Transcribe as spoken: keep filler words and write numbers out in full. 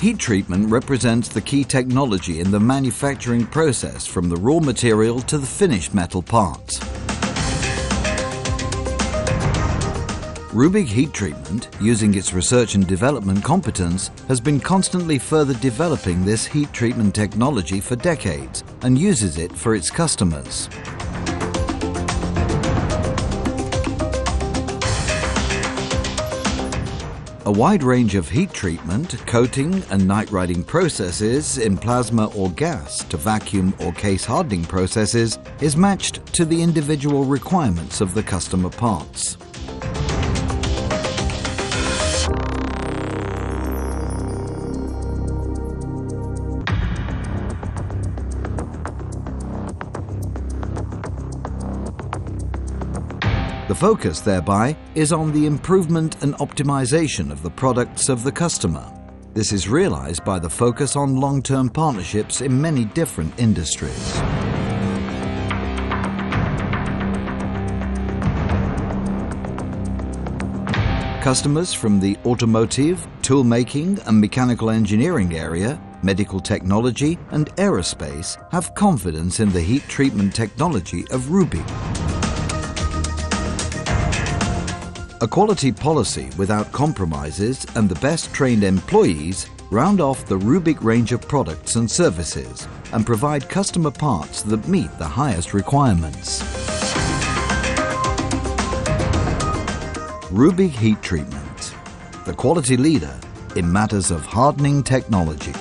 Heat treatment represents the key technology in the manufacturing process from the raw material to the finished metal parts. Rubig Heat Treatment, using its research and development competence, has been constantly further developing this heat treatment technology for decades and uses it for its customers. A wide range of heat treatment, coating and night riding processes in plasma or gas to vacuum or case hardening processes is matched to the individual requirements of the customer parts. The focus thereby is on the improvement and optimization of the products of the customer. This is realized by the focus on long-term partnerships in many different industries. Customers from the automotive, toolmaking and mechanical engineering area, medical technology and aerospace have confidence in the heat treatment technology of Rubig. A quality policy without compromises and the best trained employees round off the Rubig range of products and services and provide customer parts that meet the highest requirements. Rubig Heat Treatment, the quality leader in matters of hardening technology.